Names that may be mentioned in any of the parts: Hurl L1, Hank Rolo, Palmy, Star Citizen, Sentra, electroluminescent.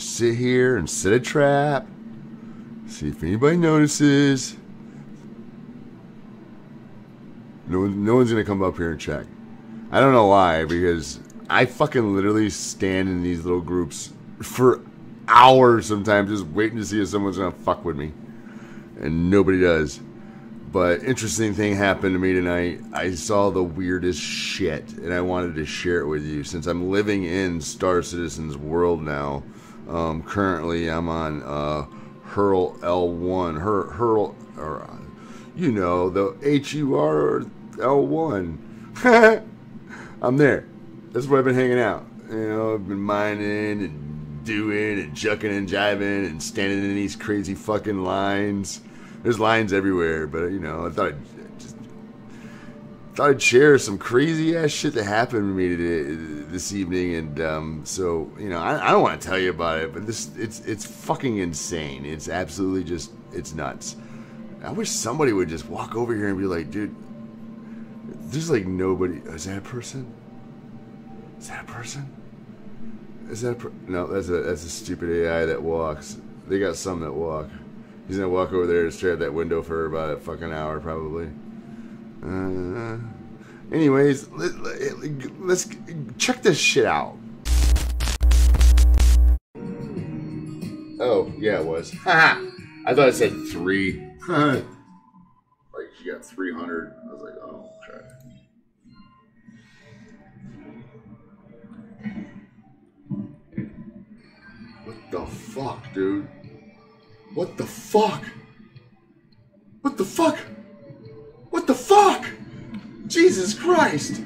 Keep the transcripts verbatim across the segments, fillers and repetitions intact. gonna sit here and set a trap. See if anybody notices. No, no one's gonna come up here and check. I don't know why, because I fucking literally stand in these little groups for hours sometimes, just waiting to see if someone's gonna fuck with me, and nobody does. But interesting thing happened to me tonight. I saw the weirdest shit, and I wanted to share it with you since I'm living in Star Citizen's world now. Um, currently, I'm on uh, Hurl L one. Hur Hurl, or, uh, you know, the H U R L one. I'm there. That's where I've been hanging out. You know, I've been mining and doing and jucking and jiving and standing in these crazy fucking lines. There's lines everywhere, but, you know, I thought I'd, just, thought I'd share some crazy-ass shit that happened to me today, this evening, and um, so, you know, I, I don't want to tell you about it, but this it's it's fucking insane. It's absolutely just, it's nuts. I wish somebody would just walk over here and be like, dude, there's, like, nobody. Is that a person? Is that a person? Is that a per No, that's a, that's a stupid A I that walks. They got some that walk. He's gonna walk over there and stare at that window for about a fucking hour, probably. Uh, anyways, let, let, let's check this shit out. Oh, yeah, it was. Haha! I thought it said three. Like, you got three hundred. I was like, oh, okay. What the fuck, dude? What the fuck? What the fuck? What the fuck? Jesus Christ!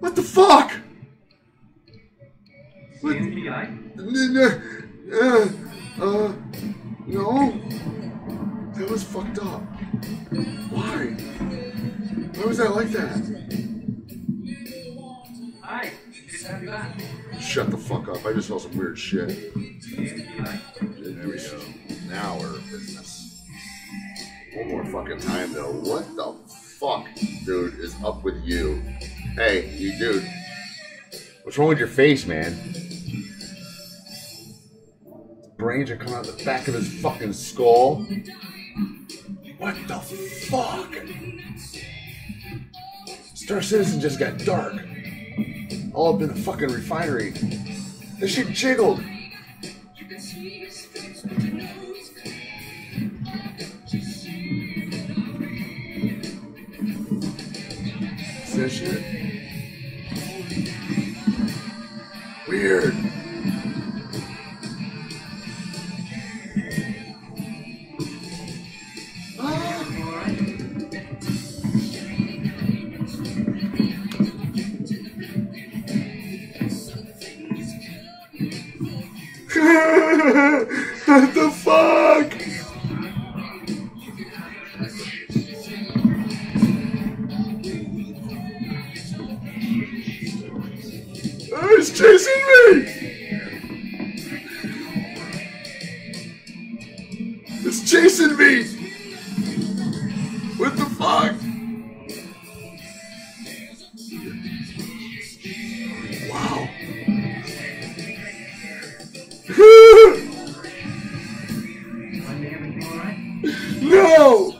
What the fuck? What? Uh, uh, no. That was fucked up. Why? Why was that like that? Hi. Shut the fuck up. I just saw some weird shit. There we go. Now we're in business. One more fucking time, though. What the fuck, dude, is up with you? Hey, you dude. What's wrong with your face, man? Brains are coming out the back of his fucking skull. What the fuck? Star Citizen just got dark. All up in the fucking refinery. This shit jiggled. Is that shit? Weird. What the fuck? Oh, it's chasing me! It's chasing me! What the fuck? No!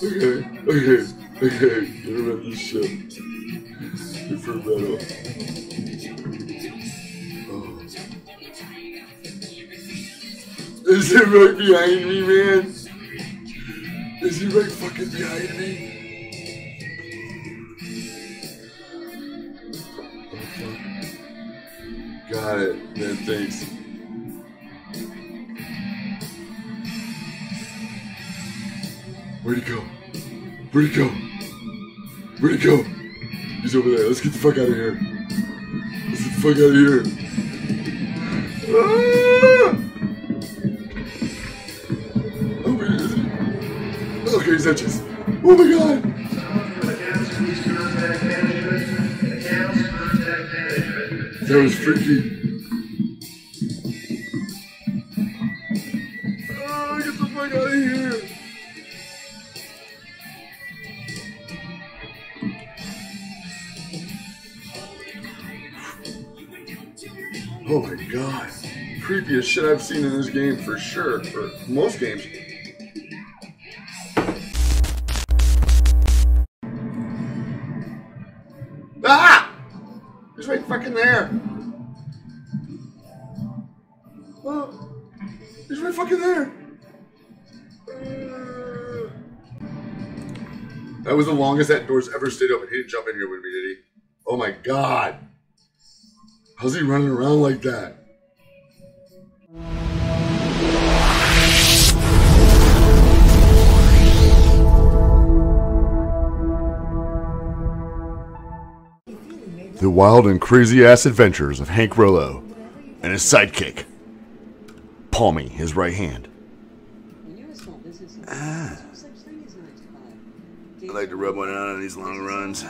Okay, okay, okay. What about this shit? Super metal. Oh. Is it right behind me, man? Is he right fucking behind me? Got it, man, thanks. Where'd he go? Where'd he go? Where'd he go? He's over there. Let's get the fuck out of here. Let's get the fuck out of here. Ah! Oh, where is he? Okay, he's at just. Oh my god! That was freaky. Oh, get the fuck out of here. Oh my god. Creepiest shit I've seen in this game for sure, for most games. Ah! It's right fucking there. Oh, it's right fucking there. Uh, that was the longest that door's ever stayed open. He didn't jump in here with me, did he? Oh my god. How's he running around like that? The wild and crazy ass adventures of Hank Rolo and his sidekick, Palmy, his right hand. Ah. I like to rub one out on these long runs.